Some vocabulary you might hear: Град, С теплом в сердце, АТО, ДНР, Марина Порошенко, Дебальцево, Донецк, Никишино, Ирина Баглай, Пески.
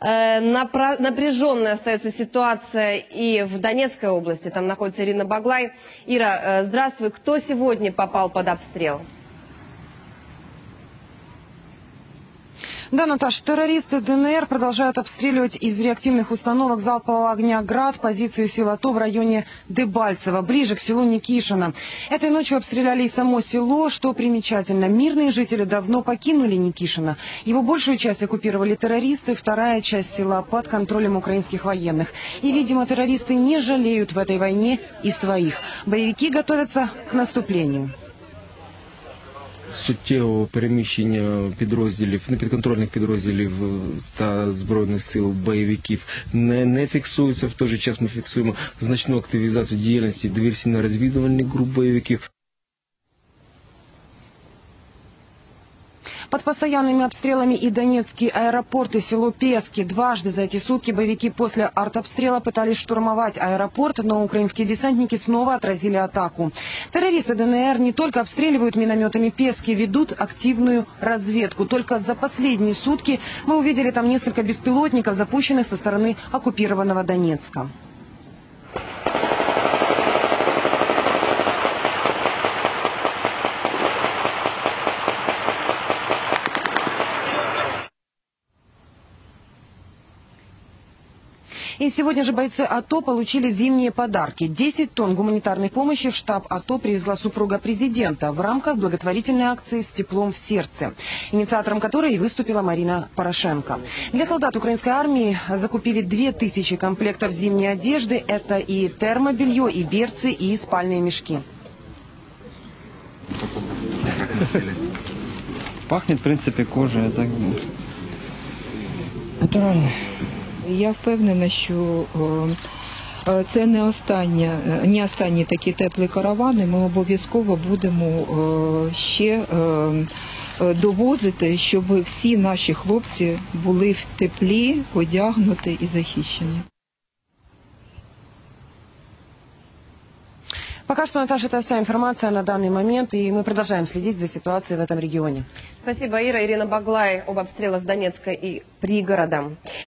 Напряженная остается ситуация и в Донецкой области. Там находится Ирина Баглай. Ира, здравствуй. Кто сегодня попал под обстрел? Да, Наташа, террористы ДНР продолжают обстреливать из реактивных установок залпового огня «Град» позиции сил АТО в районе Дебальцево, ближе к селу Никишино. Этой ночью обстреляли и само село, что примечательно. Мирные жители давно покинули Никишино. Его большую часть оккупировали террористы, вторая часть села под контролем украинских военных. И, видимо, террористы не жалеют в этой войне и своих. Боевики готовятся к наступлению. Суттєвого переміщення підрозділів, непідконтрольних підрозділів та Збройних сил бойовиків не фіксується. В той же час ми фіксуємо значну активізацію діяльності диверсійно-розвідувальних груп бойовиків. Под постоянными обстрелами и Донецкий аэропорт, и село Пески. Дважды за эти сутки боевики после артобстрела пытались штурмовать аэропорт, но украинские десантники снова отразили атаку. Террористы ДНР не только обстреливают минометами Пески, ведут активную разведку. Только за последние сутки мы увидели там несколько беспилотников, запущенных со стороны оккупированного Донецка. И сегодня же бойцы АТО получили зимние подарки. 10 тонн гуманитарной помощи в штаб АТО привезла супруга президента в рамках благотворительной акции «С теплом в сердце», инициатором которой выступила Марина Порошенко. Для солдат украинской армии закупили 2000 комплектов зимней одежды. Это и термобелье, и берцы, и спальные мешки. Пахнет, в принципе, кожей. Это натурально. Я впевнена, що це не останні такі теплі каравани. Ми обов'язково будемо ще довозити, щоб всі наші хлопці були в теплі, одягнуті і захищені. Пока что, Наташа, это вся информация на данный момент, и мы продолжаем следить за ситуацией в этом регионе. Спасибо, Ира. Ирина Баглай об обстрелах Донецка и пригородом.